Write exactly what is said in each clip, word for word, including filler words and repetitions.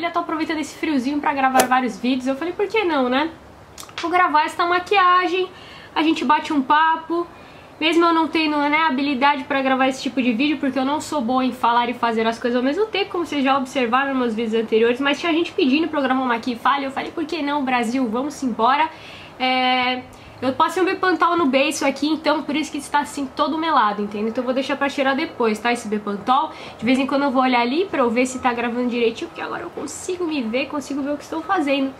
maravilha, tô aproveitando esse friozinho pra gravar vários vídeos. Eu falei, por que não, né? Vou gravar esta maquiagem, a gente bate um papo. Mesmo eu não tendo, né, habilidade pra gravar esse tipo de vídeo, porque eu não sou boa em falar e fazer as coisas ao mesmo tempo, como vocês já observaram nos vídeos anteriores, mas tinha gente pedindo pra eu gravar uma aqui e falha. Eu falei, por que não, Brasil, vamos embora. É... Eu passei um Bepantol no beiço aqui, então por isso que está assim todo melado, entende? Então eu vou deixar pra cheirar depois, tá? Esse Bepantol. De vez em quando eu vou olhar ali pra eu ver se tá gravando direitinho, porque agora eu consigo me ver, consigo ver o que estou fazendo.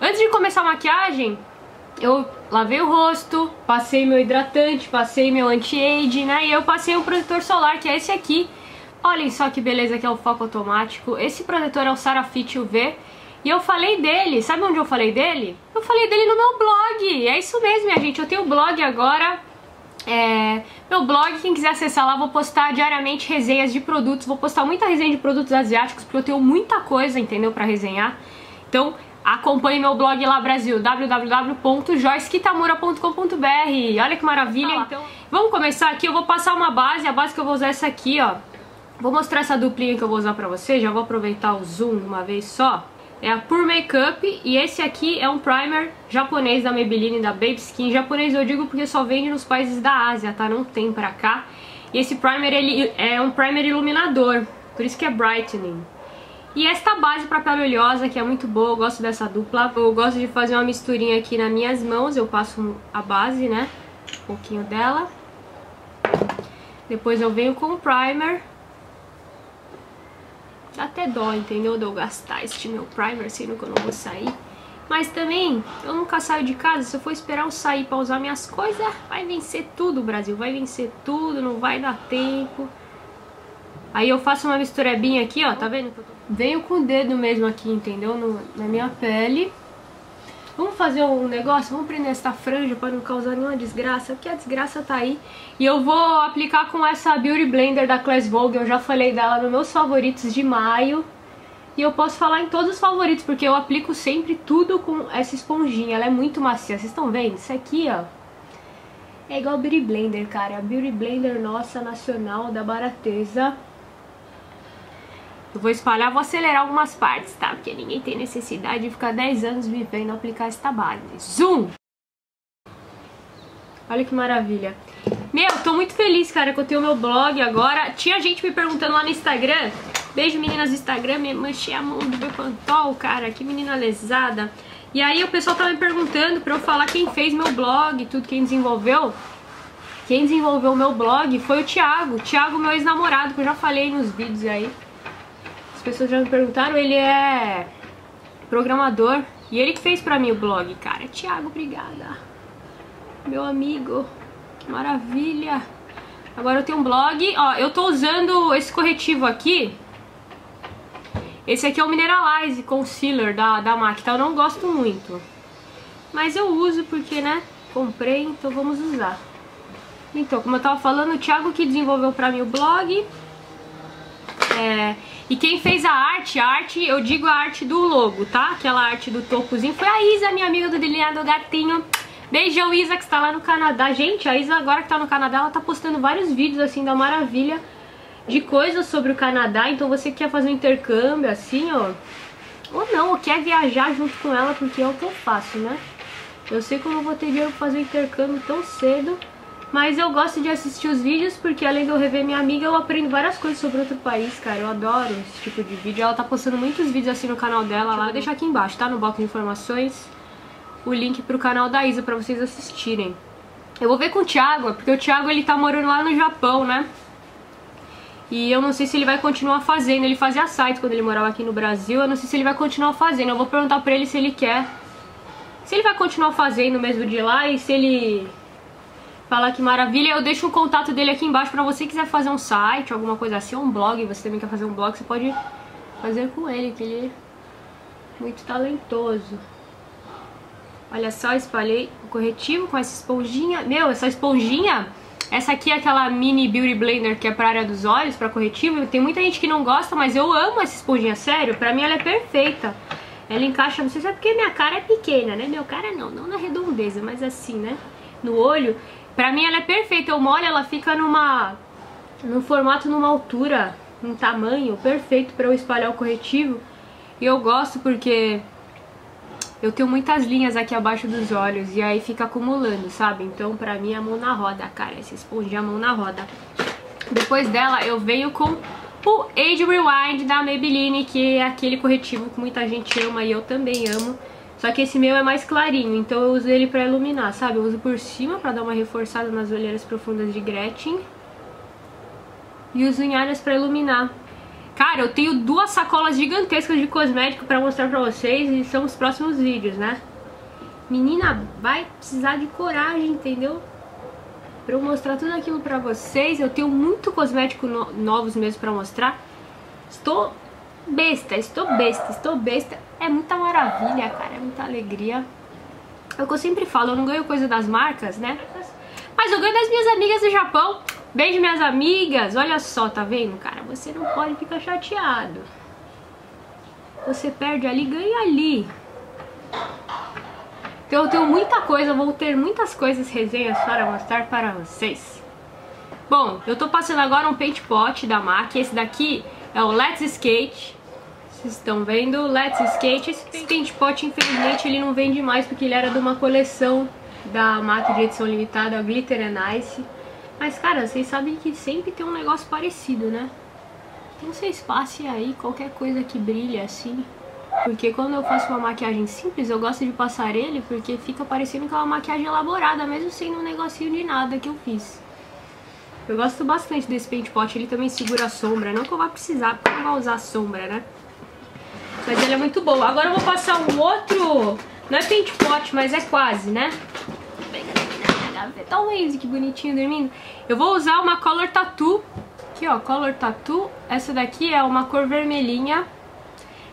Antes de começar a maquiagem, eu lavei o rosto, passei meu hidratante, passei meu anti-age, né? E eu passei um protetor solar, que é esse aqui. Olhem só que beleza, que é o foco automático. Esse protetor é o Sarafit U V. E eu falei dele, sabe onde eu falei dele? Eu falei dele no meu blog, é isso mesmo, minha gente, eu tenho blog agora, é... meu blog, quem quiser acessar lá, vou postar diariamente resenhas de produtos, vou postar muita resenha de produtos asiáticos, porque eu tenho muita coisa, entendeu, pra resenhar, então acompanhe meu blog lá, Brasil, w w w ponto joyce kitamura ponto com ponto b r, olha que maravilha, ah, então vamos começar aqui, eu vou passar uma base, a base que eu vou usar é essa aqui, ó, vou mostrar essa duplinha que eu vou usar pra vocês, já vou aproveitar o zoom uma vez só. É a Pure Makeup e esse aqui é um primer japonês da Maybelline, da Baby Skin. Japonês eu digo porque só vende nos países da Ásia, tá? Não tem pra cá. E esse primer, ele é um primer iluminador, por isso que é brightening. E esta base pra pele oleosa, que é muito boa, eu gosto dessa dupla. Eu gosto de fazer uma misturinha aqui nas minhas mãos, eu passo a base, né? Um pouquinho dela. Depois eu venho com o primer. Dá até dó, entendeu? De eu gastar este meu primer, sendo que eu não vou sair. Mas também, eu nunca saio de casa. Se eu for esperar eu sair pra usar minhas coisas, vai vencer tudo, Brasil. Vai vencer tudo, não vai dar tempo. Aí eu faço uma misturebinha aqui, ó. Tá vendo? Venho com o dedo mesmo aqui, entendeu? No, na minha pele. Vamos fazer um negócio? Vamos prender essa franja pra não causar nenhuma desgraça, porque a desgraça tá aí. E eu vou aplicar com essa Beauty Blender da Klaes Vogue, eu já falei dela nos meus favoritos de maio. E eu posso falar em todos os favoritos, porque eu aplico sempre tudo com essa esponjinha, ela é muito macia. Vocês estão vendo? Isso aqui, ó, é igual a Beauty Blender, cara. A Beauty Blender nossa, nacional, da Barateza. Eu vou espalhar, vou acelerar algumas partes, tá? Porque ninguém tem necessidade de ficar dez anos me vendo aplicar esta base. Zoom! Olha que maravilha. Meu, tô muito feliz, cara, que eu tenho meu blog agora. Tinha gente me perguntando lá no Instagram. Beijo, meninas do Instagram. Me manchei a mão do Bepantol, cara. Que menina lesada. E aí o pessoal tava me perguntando pra eu falar quem fez meu blog, tudo, quem desenvolveu. Quem desenvolveu o meu blog foi o Thiago. Thiago, meu ex-namorado, que eu já falei nos vídeos aí. Pessoas já me perguntaram, ele é programador e ele que fez pra mim o blog, cara. Thiago, obrigada, meu amigo, que maravilha. Agora eu tenho um blog, ó, eu tô usando esse corretivo aqui, esse aqui é o Mineralize Concealer da, da MAC, tá? Eu não gosto muito, mas eu uso porque, né, comprei, então vamos usar. Então, como eu tava falando, o Thiago que desenvolveu pra mim o blog, é... E quem fez a arte, a arte, eu digo a arte do logo, tá? Aquela arte do topozinho, foi a Isa, minha amiga do delineado gatinho. Beijão, Isa, que está lá no Canadá. Gente, a Isa agora que tá no Canadá, ela tá postando vários vídeos, assim, da maravilha de coisas sobre o Canadá. Então você que quer fazer um intercâmbio, assim, ó, ou não, ou quer viajar junto com ela, porque é o que eu faço, né? Eu sei como eu vou ter dinheiro pra fazer um intercâmbio tão cedo, mas eu gosto de assistir os vídeos porque além de eu rever minha amiga, eu aprendo várias coisas sobre outro país, cara. Eu adoro esse tipo de vídeo. Ela tá postando muitos vídeos assim no canal dela. Lá. Vou deixar aqui embaixo, tá? No bloco de informações, o link pro canal da Isa pra vocês assistirem. Eu vou ver com o Thiago, porque o Thiago, ele tá morando lá no Japão, né? E eu não sei se ele vai continuar fazendo. Ele fazia site quando ele morava aqui no Brasil. Eu não sei se ele vai continuar fazendo. Eu vou perguntar pra ele se ele quer. Se ele vai continuar fazendo mesmo de lá e se ele... Fala que maravilha, eu deixo o contato dele aqui embaixo pra você quiser fazer um site, alguma coisa assim, um blog, você também quer fazer um blog, você pode fazer com ele, que ele é muito talentoso. Olha só, espalhei o corretivo com essa esponjinha. Meu, essa esponjinha, essa aqui é aquela mini Beauty Blender que é pra área dos olhos, pra corretivo. Tem muita gente que não gosta, mas eu amo essa esponjinha, sério, pra mim ela é perfeita. Ela encaixa, não sei se é porque minha cara é pequena, né? Meu cara não, não na redondeza, mas assim, né? No olho... Pra mim ela é perfeita, eu molho, ela fica numa, num formato, numa altura, num tamanho perfeito pra eu espalhar o corretivo. E eu gosto porque eu tenho muitas linhas aqui abaixo dos olhos e aí fica acumulando, sabe? Então pra mim é a mão na roda, cara. Essa esponja é a mão na roda. Depois dela eu venho com o Age Rewind da Maybelline, que é aquele corretivo que muita gente ama e eu também amo. Só que esse meu é mais clarinho, então eu uso ele pra iluminar, sabe? Eu uso por cima pra dar uma reforçada nas olheiras profundas de Gretchen. E uso em áreas pra iluminar. Cara, eu tenho duas sacolas gigantescas de cosmético pra mostrar pra vocês e são os próximos vídeos, né? Menina, vai precisar de coragem, entendeu? Pra eu mostrar tudo aquilo pra vocês. Eu tenho muito cosmético no- novos mesmo pra mostrar. Estou... Besta, estou besta, estou besta. É muita maravilha, cara, é muita alegria. É o que eu sempre falo, eu não ganho coisa das marcas, né? Mas eu ganho das minhas amigas do Japão. Beijo, minhas amigas. Olha só, tá vendo, cara? Você não pode ficar chateado. Você perde ali, ganha ali. Então eu tenho muita coisa, vou ter muitas coisas, resenhas para mostrar para vocês. Bom, eu tô passando agora um paint pot da M A C. Esse daqui é o Let's Skate. Vocês estão vendo? Let's Skate. Esse paint pot, infelizmente, ele não vende mais porque ele era de uma coleção da M A C de edição limitada, Glitter and Ice. Mas, cara, vocês sabem que sempre tem um negócio parecido, né? Então vocês passem aí qualquer coisa que brilhe, assim. Porque quando eu faço uma maquiagem simples, eu gosto de passar ele porque fica parecendo que é uma maquiagem elaborada, mesmo sendo um negocinho de nada que eu fiz. Eu gosto bastante desse paint pot, ele também segura a sombra. Não que eu vá precisar, porque eu não vou usar a sombra, né? Mas ele é muito bom. Agora eu vou passar um outro... Não é paint pot, mas é quase, né? Olha o Waze, que bonitinho, dormindo. Eu vou usar uma Color Tattoo. Aqui, ó, Color Tattoo. Essa daqui é uma cor vermelhinha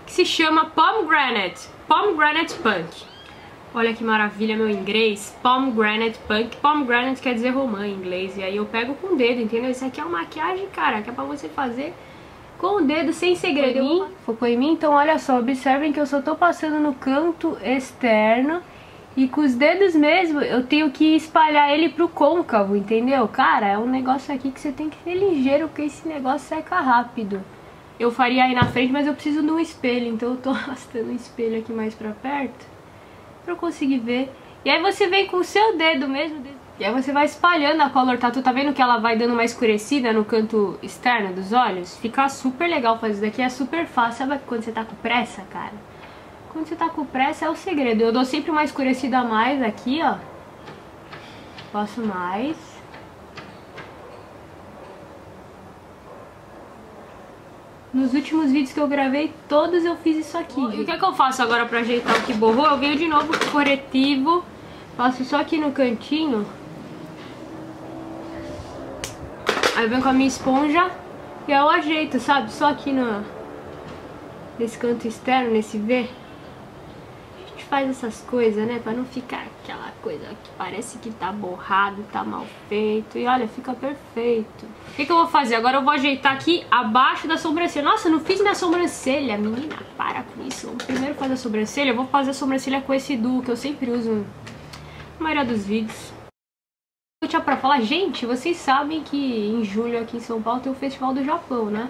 que se chama Pomegranate. Pomegranate Punk. Olha que maravilha, meu inglês. Pomegranate Punk. Pomegranate quer dizer romã em inglês. E aí eu pego com o dedo, entendeu? Isso aqui é uma maquiagem, cara, que é pra você fazer... com o dedo, sem segredinho. Focou em mim? Então olha só, observem que eu só tô passando no canto externo e com os dedos mesmo eu tenho que espalhar ele pro côncavo, entendeu? Cara, é um negócio aqui que você tem que ser ligeiro porque esse negócio seca rápido. Eu faria aí na frente, mas eu preciso de um espelho, então eu tô arrastando o espelho aqui mais pra perto pra eu conseguir ver. E aí você vem com o seu dedo mesmo, e aí você vai espalhando a Color Tattoo, tá vendo que ela vai dando uma escurecida no canto externo dos olhos? Fica super legal fazer isso daqui, é super fácil, sabe quando você tá com pressa, cara? Quando você tá com pressa é o segredo, eu dou sempre uma escurecida a mais aqui, ó. Passo mais. Nos últimos vídeos que eu gravei, todos eu fiz isso aqui. E o que é que eu faço agora pra ajeitar o que borrou? Eu venho de novo com o corretivo, passo só aqui no cantinho. Aí eu venho com a minha esponja e eu ajeito, sabe? Só aqui no... nesse canto externo, nesse V. A gente faz essas coisas, né? Pra não ficar aquela coisa que parece que tá borrado, tá mal feito. E olha, fica perfeito. O que que eu vou fazer? Agora eu vou ajeitar aqui abaixo da sobrancelha. Nossa, eu não fiz minha sobrancelha, menina. Para com isso. Vamos primeiro fazer a sobrancelha. Eu vou fazer a sobrancelha com esse duo que eu sempre uso na maioria dos vídeos. Eu tinha pra falar, gente, vocês sabem que em julho aqui em São Paulo tem o Festival do Japão, né?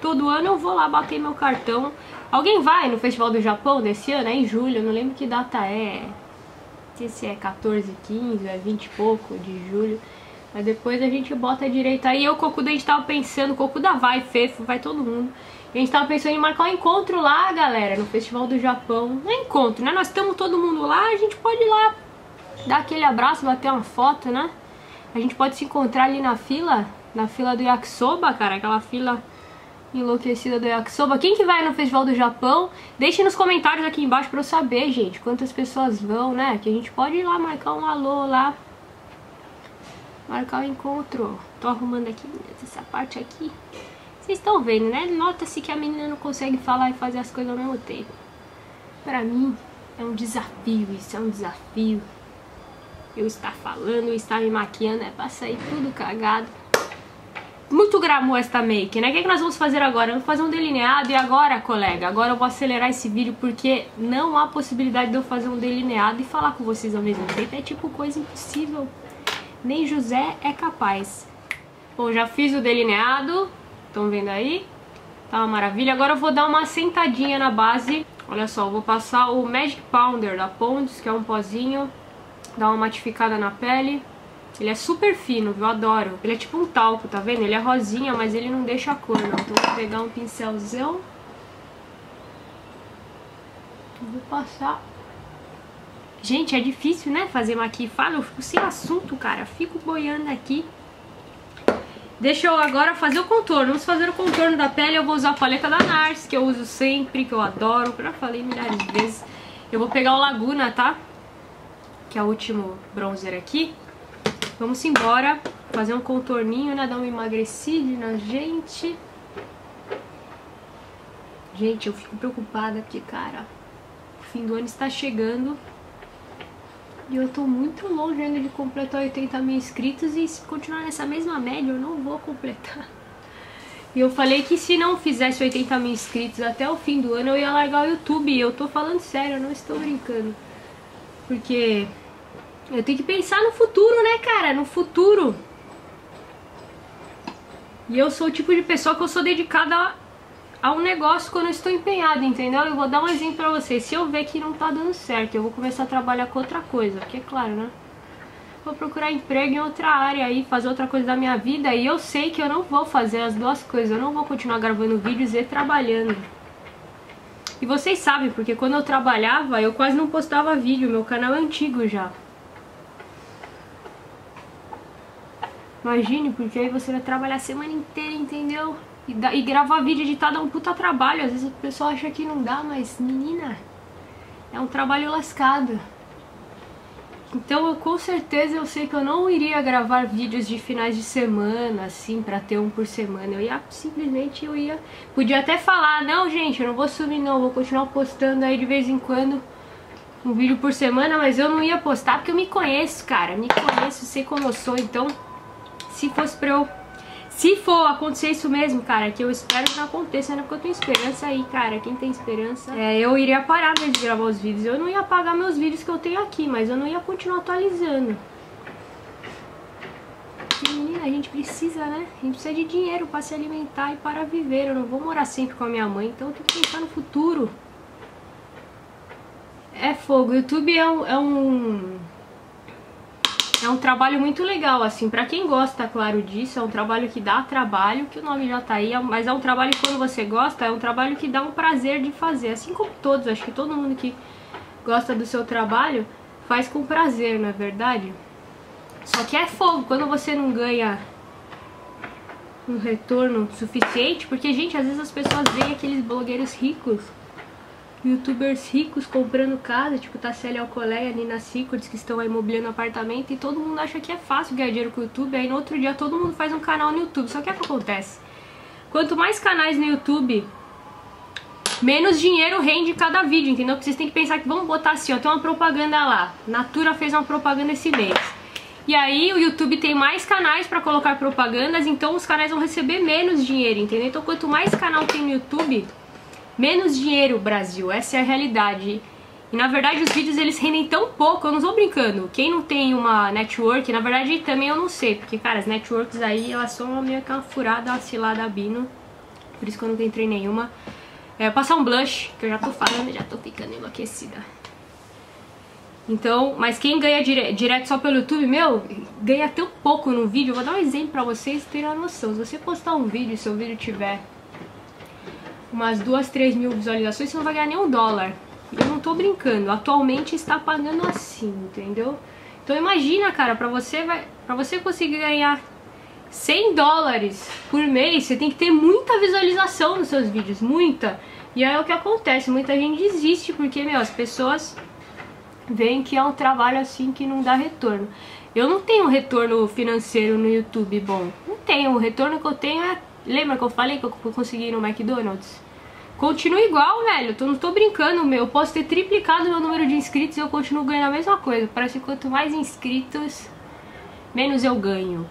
Todo ano eu vou lá bater meu cartão. Alguém vai no Festival do Japão desse ano? É em julho, eu não lembro que data é. Não sei se é quatorze, quinze, é vinte e pouco de julho. Mas depois a gente bota direito aí. Eu, Cocuda, a gente tava pensando, Cocuda vai, Fefo, vai todo mundo. A gente tava pensando em marcar um encontro lá, galera, no Festival do Japão. Não é encontro, né? Nós estamos todo mundo lá, a gente pode ir lá dar aquele abraço, bater uma foto, né? A gente pode se encontrar ali na fila, na fila do yakisoba, cara, aquela fila enlouquecida do yakisoba. Quem que vai no Festival do Japão? Deixe nos comentários aqui embaixo pra eu saber, gente, quantas pessoas vão, né? Que a gente pode ir lá marcar um alô lá, marcar um encontro. Tô arrumando aqui essa parte aqui. Vocês estão vendo, né? Nota-se que a menina não consegue falar e fazer as coisas ao mesmo tempo. Pra mim é um desafio isso, é um desafio. Eu estar falando, eu estar me maquiando, é pra sair tudo cagado. Muito gramou esta make, né? O que é que nós vamos fazer agora? Vamos fazer um delineado e agora, colega, agora eu vou acelerar esse vídeo porque não há possibilidade de eu fazer um delineado e falar com vocês ao mesmo tempo. É tipo coisa impossível. Nem José é capaz. Bom, já fiz o delineado. Estão vendo aí? Tá uma maravilha. Agora eu vou dar uma sentadinha na base. Olha só, eu vou passar o Magic Pounder da Pontes, que é um pozinho. Dá uma matificada na pele. Ele é super fino, viu? Adoro. Ele é tipo um talco, tá vendo? Ele é rosinha, mas ele não deixa a cor, não. Então eu vou pegar um pincelzão. Vou passar. Gente, é difícil, né? Fazer maquifada. Eu fico sem assunto, cara. Fico boiando aqui. Deixa eu agora fazer o contorno. Vamos fazer o contorno da pele. Eu vou usar a paleta da Nars, que eu uso sempre, que eu adoro. Já falei milhares de vezes. Eu vou pegar o Laguna, tá? Que é o último bronzer aqui. Vamos embora. Fazer um contorninho, né? Dar uma emagrecida na gente. Gente, eu fico preocupada porque, cara, o fim do ano está chegando. E eu tô muito longe ainda de completar oitenta mil inscritos. E se continuar nessa mesma média, eu não vou completar. E eu falei que se não fizesse oitenta mil inscritos até o fim do ano, eu ia largar o YouTube. E eu tô falando sério, eu não estou brincando. Porque eu tenho que pensar no futuro, né, cara? No futuro. E eu sou o tipo de pessoa que eu sou dedicada a... a um negócio quando eu estou empenhada, entendeu? Eu vou dar um exemplo pra vocês. Se eu ver que não tá dando certo, eu vou começar a trabalhar com outra coisa. Porque é claro, né? Vou procurar emprego em outra área aí, fazer outra coisa da minha vida. E eu sei que eu não vou fazer as duas coisas. Eu não vou continuar gravando vídeos e trabalhando. E vocês sabem, porque quando eu trabalhava, eu quase não postava vídeo. Meu canal é antigo já. Imagine, porque aí você vai trabalhar a semana inteira, entendeu? E, da, e gravar vídeo editado é um puta trabalho. Às vezes o pessoal acha que não dá, mas menina, é um trabalho lascado. Então eu com certeza eu sei que eu não iria gravar vídeos de finais de semana, assim, pra ter um por semana. Eu ia, simplesmente eu ia, podia até falar, não gente, eu não vou sumir não, vou continuar postando aí de vez em quando um vídeo por semana, mas eu não ia postar porque eu me conheço, cara. Me conheço, sei como eu sou, então se fosse pra eu... Se for acontecer isso mesmo, cara, que eu espero que não aconteça, né? Porque eu tenho esperança aí, cara. Quem tem esperança, é, eu iria parar mesmo de gravar os vídeos. Eu não ia apagar meus vídeos que eu tenho aqui, mas eu não ia continuar atualizando. Porque, menina, a gente precisa, né? A gente precisa de dinheiro pra se alimentar e para viver. Eu não vou morar sempre com a minha mãe, então eu tenho que pensar no futuro. É fogo. O YouTube é um... É um... É um trabalho muito legal, assim, pra quem gosta, claro, disso. É um trabalho que dá trabalho, que o nome já tá aí, mas é um trabalho que quando você gosta, é um trabalho que dá um prazer de fazer. Assim como todos, acho que todo mundo que gosta do seu trabalho faz com prazer, não é verdade? Só que é fogo, quando você não ganha um retorno suficiente, porque, gente, às vezes as pessoas veem aqueles blogueiros ricos, youtubers ricos comprando casa, tipo Tassiele Alcoleira, Nina Cícords, que estão aí mobiliando apartamento, e todo mundo acha que é fácil ganhar dinheiro com o YouTube. Aí no outro dia todo mundo faz um canal no YouTube. Só que é o que acontece? Quanto mais canais no YouTube, menos dinheiro rende cada vídeo, entendeu? Porque vocês têm que pensar que, vamos botar assim, ó, tem uma propaganda lá, Natura fez uma propaganda esse mês. E aí o YouTube tem mais canais pra colocar propagandas, então os canais vão receber menos dinheiro, entendeu? Então quanto mais canal tem no YouTube, menos dinheiro, Brasil, essa é a realidade. E na verdade os vídeos eles rendem tão pouco, eu não tô brincando. Quem não tem uma network, na verdade também eu não sei, porque cara, as networks aí elas são meio que uma furada, uma cilada abino. Por isso que eu nunca entrei nenhuma. É, passar um blush, que eu já tô falando, já tô ficando enlouquecida. Então, mas quem ganha dire direto só pelo YouTube, meu, ganha tão pouco no vídeo. Eu vou dar um exemplo pra vocês terem a noção. Se você postar um vídeo, se o vídeo tiver umas duas, três mil visualizações, você não vai ganhar nem um dólar. Eu não tô brincando. Atualmente está pagando assim, entendeu? Então imagina, cara, pra você, vai, pra você conseguir ganhar cem dólares por mês, você tem que ter muita visualização nos seus vídeos, muita. E aí é o que acontece, muita gente desiste, porque, meu, as pessoas veem que é um trabalho assim que não dá retorno. Eu não tenho retorno financeiro no YouTube, bom, não tenho. O retorno que eu tenho é... Lembra que eu falei que eu consegui ir no McDonald's? Continua igual, velho. Eu não tô brincando, meu. Eu posso ter triplicado o meu número de inscritos e eu continuo ganhando a mesma coisa. Parece que quanto mais inscritos, menos eu ganho.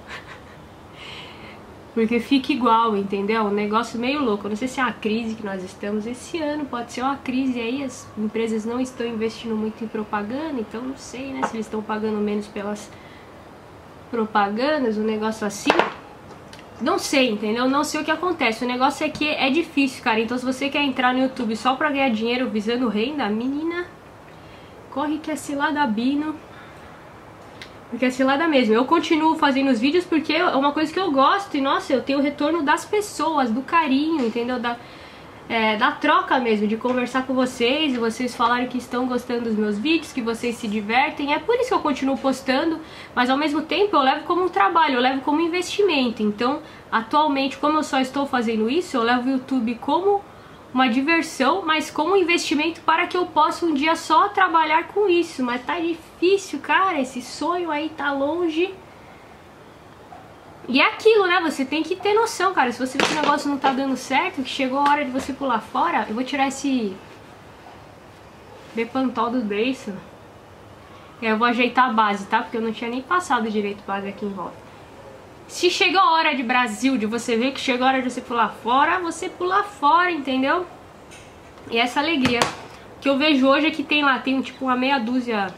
Porque fica igual, entendeu? Um negócio meio louco. Eu não sei se é uma crise que nós estamos esse ano. Pode ser uma crise aí. As empresas não estão investindo muito em propaganda. Então não sei, né? Se eles estão pagando menos pelas propagandas, um negócio assim. Não sei, entendeu? Não sei o que acontece. O negócio é que é difícil, cara. Então se você quer entrar no YouTube só pra ganhar dinheiro visando renda, menina, corre que é cilada bino. Porque é cilada mesmo. Eu continuo fazendo os vídeos porque é uma coisa que eu gosto. E nossa, eu tenho o retorno das pessoas, do carinho, entendeu? Da, é, da troca mesmo, de conversar com vocês. E vocês falarem que estão gostando dos meus vídeos, que vocês se divertem. É por isso que eu continuo postando. Mas ao mesmo tempo eu levo como um trabalho, eu levo como investimento. Então atualmente, como eu só estou fazendo isso, eu levo o YouTube como uma diversão, mas como investimento para que eu possa um dia só trabalhar com isso. Mas tá difícil, cara, esse sonho aí tá longe. E é aquilo, né? Você tem que ter noção, cara. Se você vê que o negócio não tá dando certo, que chegou a hora de você pular fora. Eu vou tirar esse Bepantol do beiço. E aí eu vou ajeitar a base, tá? Porque eu não tinha nem passado direito base aqui em volta. Se chegou a hora de Brasil, de você ver que chegou a hora de você pular fora, você pula fora, entendeu? E essa alegria que eu vejo hoje é que tem lá, tem tipo uma meia dúzia,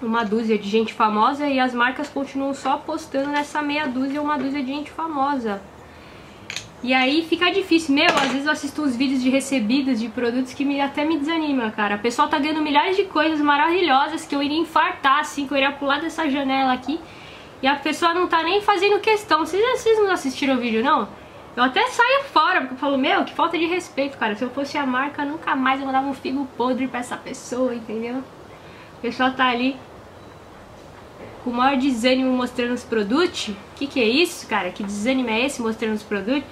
uma dúzia de gente famosa e as marcas continuam só postando nessa meia dúzia, uma dúzia de gente famosa. E aí fica difícil, meu, às vezes eu assisto uns vídeos de recebidos, de produtos que me, até me desanima, cara. O pessoal tá ganhando milhares de coisas maravilhosas que eu iria infartar, assim, que eu iria pular dessa janela aqui. E a pessoa não tá nem fazendo questão. Vocês, vocês não assistiram o vídeo, não? Eu até saio fora, porque eu falo, meu, que falta de respeito, cara. Se eu fosse a marca, nunca mais eu mandava um figo podre pra essa pessoa, entendeu? O pessoal tá ali com o maior desânimo mostrando os produtos. Que que é isso, cara? Que desânimo é esse mostrando os produtos?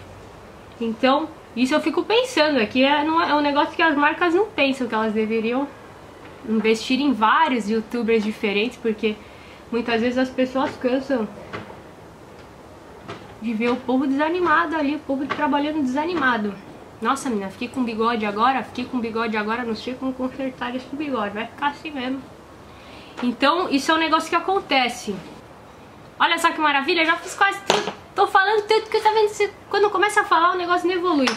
Então, isso eu fico pensando aqui. É, é um negócio que as marcas não pensam, que elas deveriam investir em vários youtubers diferentes, porque muitas vezes as pessoas cansam de ver o povo desanimado ali, o povo trabalhando desanimado. Nossa, menina, fiquei com bigode agora, fiquei com bigode agora, não sei como consertar esse bigode, vai ficar assim mesmo. Então, isso é um negócio que acontece. Olha só que maravilha, já fiz quase tudo. Tô falando tanto que tá vendo, quando começa a falar o negócio não evolui.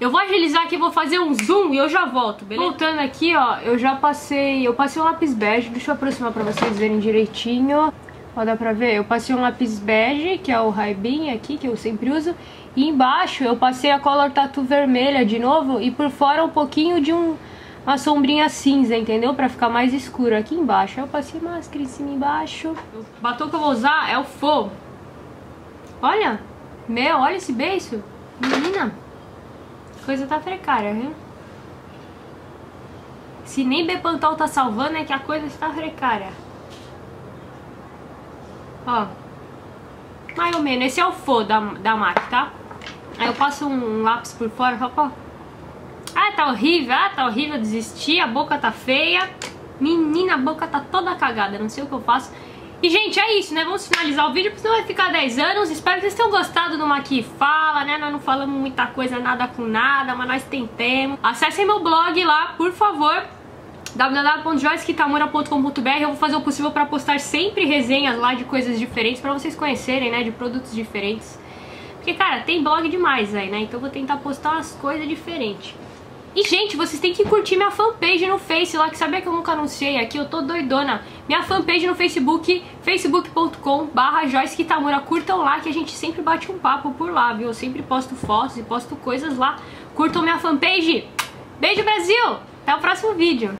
Eu vou agilizar aqui, vou fazer um zoom e eu já volto, beleza? Voltando aqui, ó, eu já passei... Eu passei um lápis bege, deixa eu aproximar pra vocês verem direitinho. Ó, dá pra ver? Eu passei um lápis bege, que é o Ray-Ban aqui, que eu sempre uso. E embaixo eu passei a Color Tattoo vermelha de novo e por fora um pouquinho de um, uma sombrinha cinza, entendeu? Pra ficar mais escuro aqui embaixo. Aí eu passei máscara em cima embaixo. O batom que eu vou usar é o Faux. Olha! Meu, olha esse beiço! Menina! Coisa tá precária, viu? Se nem Bepantol tá salvando, é que a coisa está precária. Ó. Mais ou menos. Esse é o Faux da, da MAC, tá? Aí eu passo um, um lápis por fora, só pra... Ah, tá horrível. Ah, tá horrível. Desisti. A boca tá feia. Menina, a boca tá toda cagada. Não sei o que eu faço. E, gente, é isso, né? Vamos finalizar o vídeo, porque senão vai ficar dez anos. Espero que vocês tenham gostado do Maqui Fala, né? Nós não falamos muita coisa, nada com nada, mas nós tentemos. Acessem meu blog lá, por favor, w w w ponto joyce kitamura ponto com ponto b r. Eu vou fazer o possível pra postar sempre resenhas lá de coisas diferentes, pra vocês conhecerem, né? De produtos diferentes. Porque, cara, tem blog demais aí, né? Então eu vou tentar postar umas coisas diferentes. E, gente, vocês têm que curtir minha fanpage no Face lá, que sabia que eu nunca anunciei aqui, eu tô doidona. Minha fanpage no Facebook, facebook ponto com barra joyce kitamura. Curtam lá que a gente sempre bate um papo por lá, viu? Eu sempre posto fotos e posto coisas lá. Curtam minha fanpage. Beijo, Brasil! Até o próximo vídeo.